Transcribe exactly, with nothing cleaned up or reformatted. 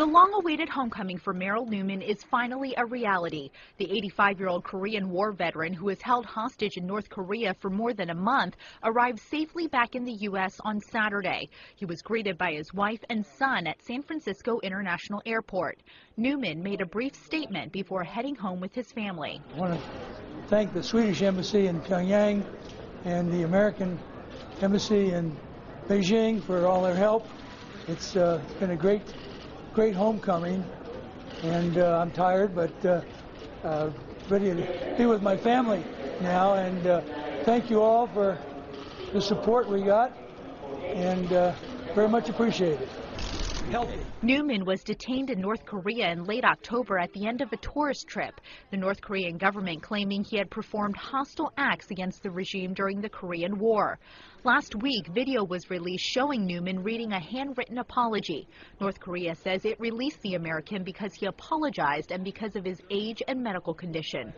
The long-awaited homecoming for Merrill Newman is finally a reality. The eighty-five-year-old Korean War veteran who was held hostage in North Korea for more than a month arrived safely back in the U S on Saturday. He was greeted by his wife and son at San Francisco International Airport. Newman made a brief statement before heading home with his family. I want to thank the Swedish Embassy in Pyongyang and the American Embassy in Beijing for all their help. It's, uh, it's been a great Great homecoming, and uh, I'm tired, but uh, uh, ready to be with my family now. And uh, thank you all for the support we got, and uh, very much appreciated. Newman was detained in North Korea in late October at the end of a tourist trip. The North Korean government claiming he had performed hostile acts against the regime during the Korean War. Last week, video was released showing Newman reading a handwritten apology. North Korea says it released the American because he apologized and because of his age and medical condition.